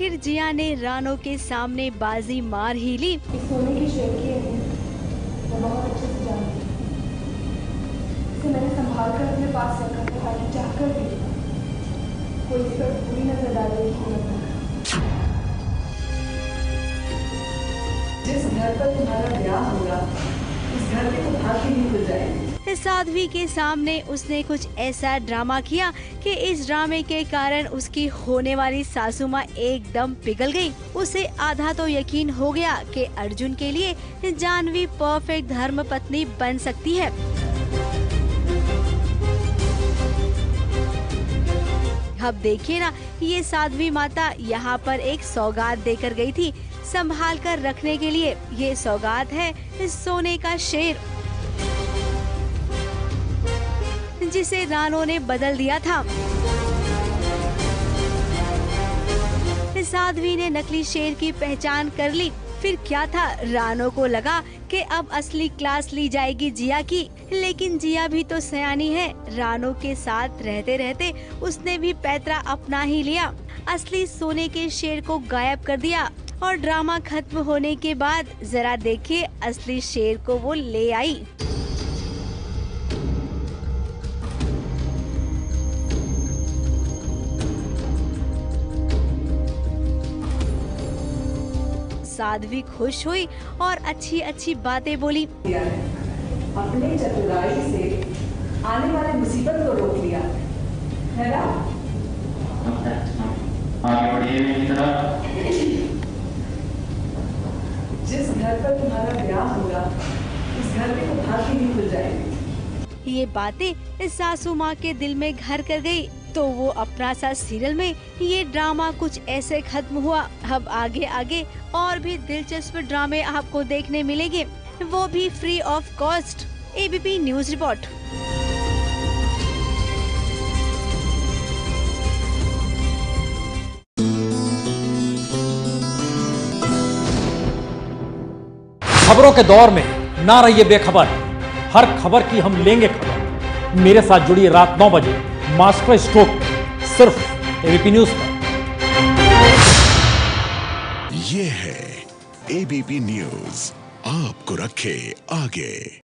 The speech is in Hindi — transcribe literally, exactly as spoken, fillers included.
आखिर जिया ने रानो के सामने बाजी मार ही ली। सोने की शौकीन है, मैं बहुत अच्छे से जानती हूं। इसे मैंने संभाल कर अपने पास रखा था ताकि चाहकर भी कोई इस पर बुरी नजर डालने की हिम्मत न करे। जिस घर पर तुम्हारा ब्याह होगा उस घर में तुम आके ही मिल जाएगी। साध्वी के सामने उसने कुछ ऐसा ड्रामा किया कि इस ड्रामे के कारण उसकी होने वाली सासू माँ एकदम पिघल गई। उसे आधा तो यकीन हो गया कि अर्जुन के लिए जाह्नवी परफेक्ट धर्म पत्नी बन सकती है। अब देखिए ना, ये साध्वी माता यहाँ पर एक सौगात देकर गई थी। संभाल कर रखने के लिए ये सौगात है सोने का शेर, जिसे रानो ने बदल दिया था। साध्वी ने नकली शेर की पहचान कर ली। फिर क्या था, रानो को लगा कि अब असली क्लास ली जाएगी जिया की, लेकिन जिया भी तो सयानी है। रानो के साथ रहते रहते उसने भी पैतरा अपना ही लिया, असली सोने के शेर को गायब कर दिया। और ड्रामा खत्म होने के बाद जरा देखिए असली शेर को वो ले आई। साध्वी खुश हुई और अच्छी अच्छी बातें बोली। अपने चतुराई से आने वाले मुसीबत को रोक लिया है ना? आगे बढ़िए मेरी तरफ। जिस घर पर तुम्हारा ब्याह होगा उस घर में तुम भाग नहीं मिल जाएगी। ये बातें इस सासू माँ के दिल में घर कर गई। तो वो अपना सा सीरियल में ये ड्रामा कुछ ऐसे खत्म हुआ। अब आगे आगे और भी दिलचस्प ड्रामे आपको देखने मिलेंगे, वो भी free of cost. ABP news report. खबरों के दौर में ना रहिए बेखबर, हर खबर की हम लेंगे खबर। मेरे साथ जुड़िए रात नौ बजे मास्टर स्ट्रोक सिर्फ एबीपी न्यूज पर। ये है एबीपी न्यूज, आपको रखे आगे।